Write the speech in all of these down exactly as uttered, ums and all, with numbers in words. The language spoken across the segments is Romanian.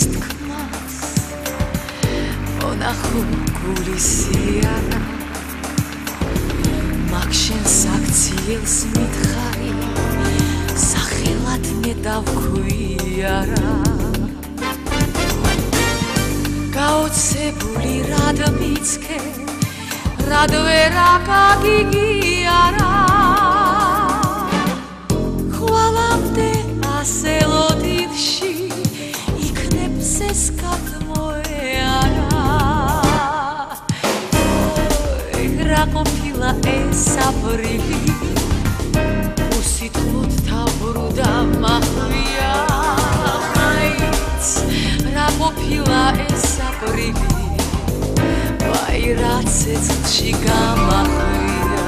ist Knast, monachul kulisia. Makshen saktiels mit khari, sakhelat medavkuiara. Gaotsebuli radmitske, radvera kagigiara. Khvalamte aselodivshi, iknepses katmoeara. Igraqopila esabrivi, usitmut taburuda mahvia. Raqopila esabrivi, vairatsets shigamahvia.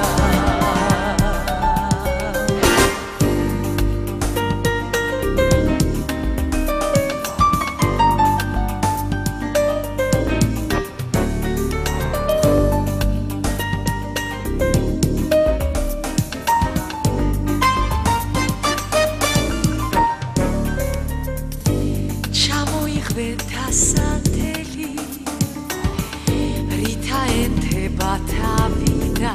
Santeli, Rita enteba ta vida,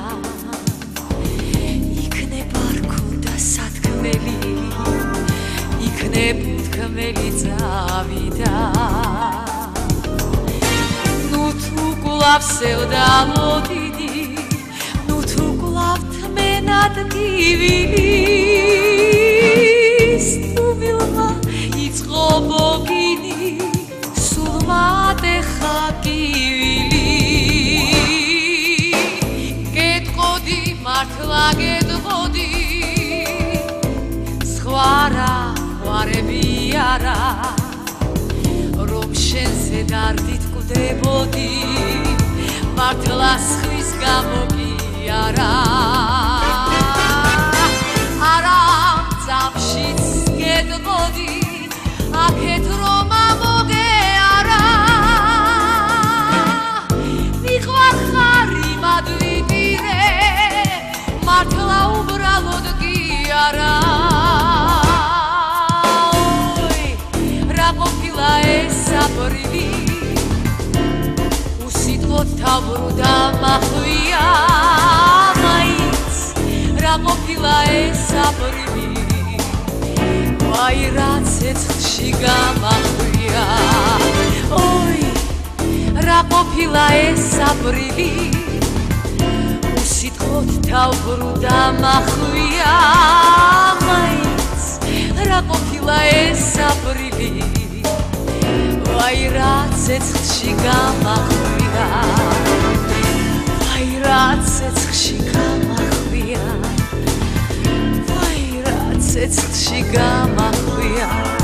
ikne barkuda satkmeli, ikne budkmeli zavida. Nu tu gulav se odalodidi, nu tu gulav tmenad divis, tu vilma itzgobogini. Mate hakivili, get godi martla get godi, skhvara khvarebiara, rom shen sedardit kudebodi, martla skhvis gamogiara. Ara dzavshits get godi, aket rom amoge. Tavuruda mahvia, maiz, ramopila esabrivi, vairatsets shigamahvia. Oi, ramopila esabrivi, usitqvot tavuruda mahvia, maiz, ramopila esabrivi, vairatsets shigamahvia. Vai, ratsets, shigamahvia.